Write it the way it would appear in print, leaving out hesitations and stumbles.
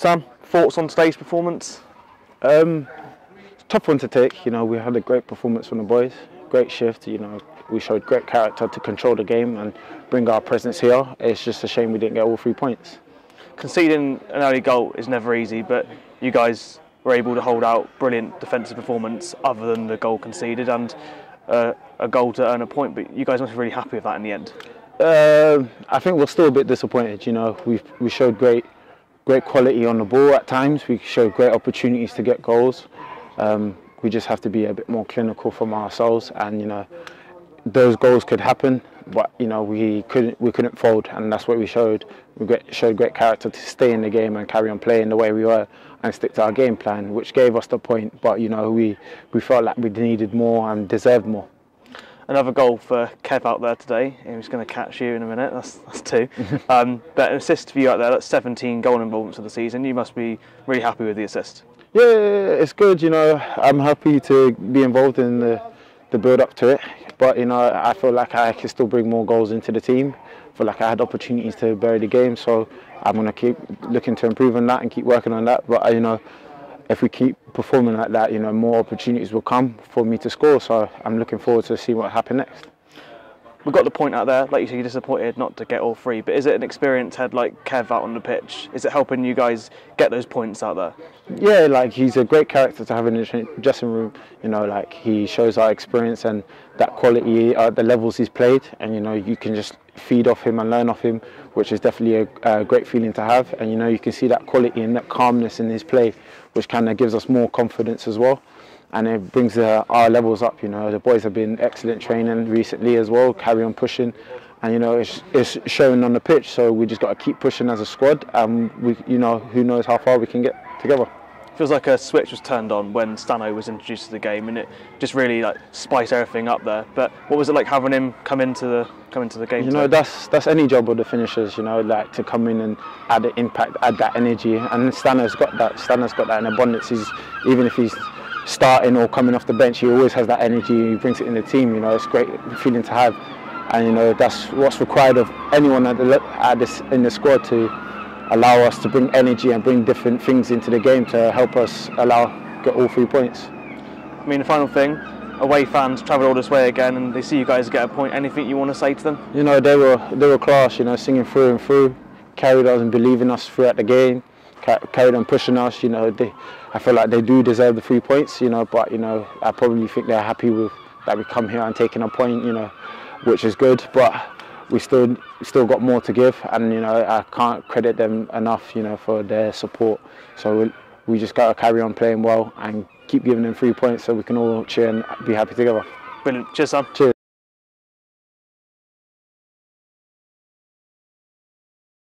Sam, thoughts on today's performance? It's a tough one to take. You know, we had a great performance from the boys. Great shift. You know, we showed great character to control the game and bring our presence here. It's just a shame we didn't get all 3 points. Conceding an early goal is never easy, but you guys were able to hold out. Brilliant defensive performance, other than the goal conceded, and a goal to earn a point. But you guys must be really happy with that in the end. I think we're still a bit disappointed. You know, we showed great quality on the ball at times. We showed great opportunities to get goals. We just have to be a bit more clinical from ourselves, and you know, those goals could happen. But you know, we couldn't fold, and that's what we showed. We showed great character to stay in the game and carry on playing the way we were and stick to our game plan, which gave us the point. But you know, we felt like we needed more and deserved more. Another goal for Kev out there today. He's going to catch you in a minute. That's two. But an assist for you out there. That's 17 goal involvements of the season. You must be really happy with the assist. Yeah, it's good. You know, I'm happy to be involved in the build up to it. But you know, I feel like I can still bring more goals into the team. I feel like I had opportunities to bury the game, so I'm going to keep looking to improve on that and keep working on that. But you know, if we keep performing like that, you know, more opportunities will come for me to score. So I'm looking forward to see what happens next. We've got the point out there. Like you said, you're disappointed not to get all 3. But is it an experienced head like Kev out on the pitch? Is it helping you guys get those points out there? Yeah, like he's a great character to have in the dressing room. You know, like he shows our experience and that quality at the levels he's played. And, you know, you can just feed off him and learn off him, which is definitely a great feeling to have. And, you know, you can see that quality and that calmness in his play, which kind of gives us more confidence as well. And it brings our levels up. You know, the boys have been excellent training recently as well, carry on pushing, and you know, it's showing on the pitch. So we just got to keep pushing as a squad, and we, you know, who knows how far we can get together. Feels like a switch was turned on when Stano was introduced to the game, and it just really like spiced everything up there. But what was it like having him come into the game? You know, that's any job of the finishers. You know, like to come in and add the impact, add that energy, and Stano's got that. Stano's got that in abundance. Even if he's starting or coming off the bench, he always has that energy. He brings it in the team. You know, it's a great feeling to have, and you know, that's what's required of anyone in the squad to allow us to bring energy and bring different things into the game to help us get all 3 points. I mean, the final thing, away fans travelled all this way again, and they see you guys get a point. Anything you want to say to them? You know, they were class. You know, singing through and through, carried us and believing us throughout the game. Carried on pushing us. You know, I feel like they do deserve the 3 points. You know, but you know, I probably think they're happy with that we come here and taking a point. You know, which is good, but we still got more to give, and you know, I can't credit them enough. You know, for their support. So we just gotta carry on playing well and keep giving them 3 points so we can all cheer and be happy together. Brilliant. Cheers, Sam. Cheers.